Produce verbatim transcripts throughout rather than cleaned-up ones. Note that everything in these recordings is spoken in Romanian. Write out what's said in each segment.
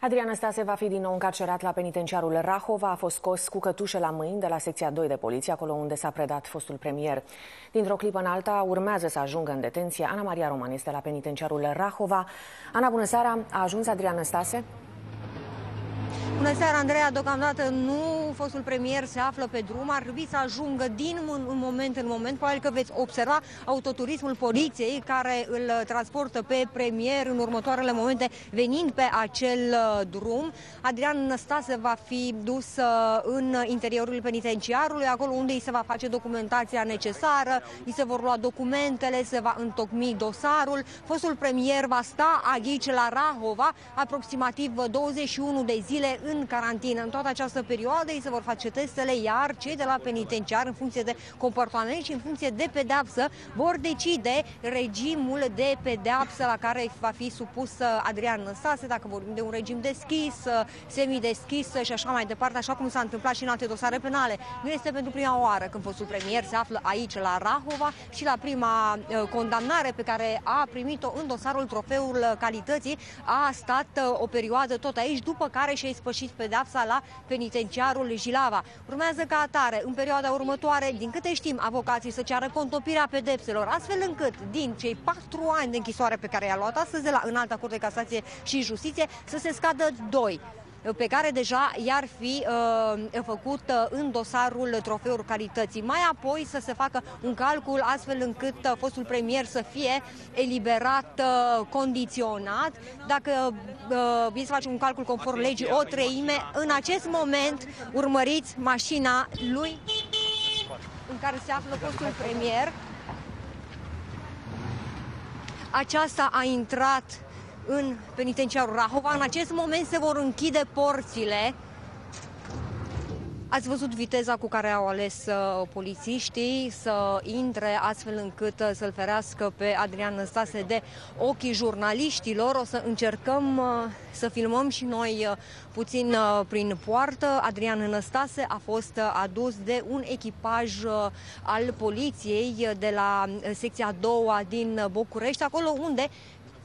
Adrian Năstase va fi din nou încarcerat la penitenciarul Rahova. A fost scos cu cătușe la mâini de la secția doi de poliție, acolo unde s-a predat fostul premier. Dintr-o clipă în alta urmează să ajungă în detenție. Ana Maria Roman este la penitenciarul Rahova. Ana, bună seara! A ajuns Adrian Năstase? Bună seara, Andreea! Deocamdată nu, fostul premier se află pe drum, ar trebui să ajungă din un moment în moment. Probabil că veți observa autoturismul poliției care îl transportă pe premier în următoarele momente venind pe acel drum. Adrian Năstase va fi dus în interiorul penitenciarului, acolo unde îi se va face documentația necesară, îi se vor lua documentele, se va întocmi dosarul. Fostul premier va sta aici la Rahova aproximativ douăzeci și unu de zile în carantină. În toată această perioadă îi se vor face testele, iar cei de la penitenciar, în funcție de comportament și în funcție de pedeapsă, vor decide regimul de pedeapsă la care va fi supus Adrian Năstase, dacă vorbim de un regim deschis, semideschis și așa mai departe, așa cum s-a întâmplat și în alte dosare penale. Nu este pentru prima oară când fostul premier se află aici la Rahova și la prima condamnare pe care a primit-o în dosarul Trofeul Calității a stat o perioadă tot aici, după care și-a spășit pedeapsa la penitenciarul Jilava. Urmează ca atare, în perioada următoare, din câte știm, avocații să ceară contopirea pedepselor, astfel încât din cei patru ani de închisoare pe care i-a luat astăzi la Înalta Curte de Casație și Justiție să se scadă doi, pe care deja i-ar fi uh, făcut uh, în dosarul Trofeul Calității. Mai apoi să se facă un calcul astfel încât uh, fostul premier să fie eliberat uh, condiționat. Dacă uh, să facem un calcul conform legii, o treime, în acest moment urmăriți mașina lui în care se află fostul premier. Aceasta a intrat în penitenciarul Rahova. În acest moment se vor închide porțile. Ați văzut viteza cu care au ales uh, polițiștii să intre astfel încât uh, să-l ferească pe Adrian Năstase de ochii jurnaliștilor. O să încercăm uh, să filmăm și noi uh, puțin uh, prin poartă. Adrian Năstase a fost uh, adus de un echipaj uh, al poliției uh, de la uh, secția a doua din uh, București, acolo unde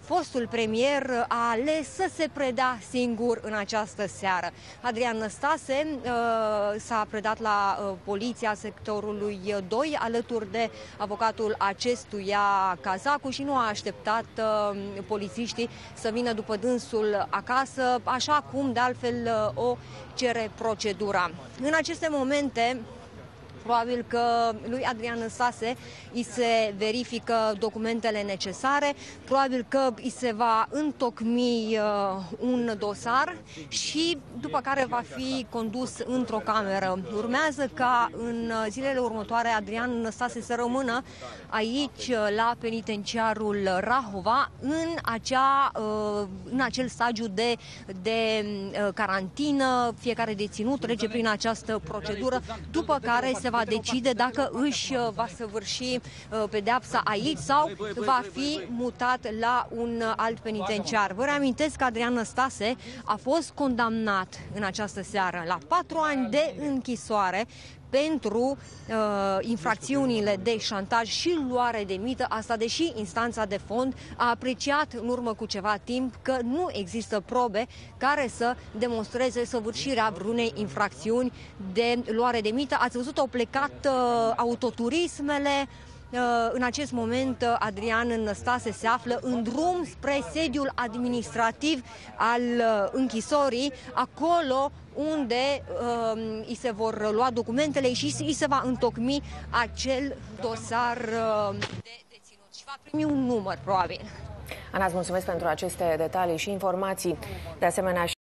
fostul premier a ales să se preda singur în această seară. Adrian Năstase uh, s-a predat la uh, poliția sectorului doi alături de avocatul acestuia, Cazacu, și nu a așteptat uh, polițiștii să vină după dânsul acasă, așa cum de altfel uh, o cere procedura. În aceste momente, probabil că lui Adrian Năstase îi se verifică documentele necesare, probabil că îi se va întocmi un dosar și după care va fi condus într-o cameră. Urmează ca în zilele următoare Adrian Năstase să rămână aici la penitenciarul Rahova în, acea, în acel stagiu de, de carantină. Fiecare deținut trece prin această procedură, după care se va va decide dacă își va săvârși pedeapsa aici sau va fi mutat la un alt penitenciar. Vă reamintesc că Adrian Năstase a fost condamnat în această seară la patru ani de închisoare pentru uh, infracțiunile de șantaj și luare de mită, asta deși instanța de fond a apreciat în urmă cu ceva timp că nu există probe care să demonstreze săvârșirea vreunei infracțiuni de luare de mită. Ați văzut, au plecat uh, autoturismele. În acest moment Adrian Năstase se află în drum spre sediul administrativ al închisorii, acolo unde uh, îi se vor lua documentele și îi se va întocmi acel dosar uh, de deținut și va primi un număr, probabil. Ana, îți mulțumesc pentru aceste detalii și informații. De asemenea,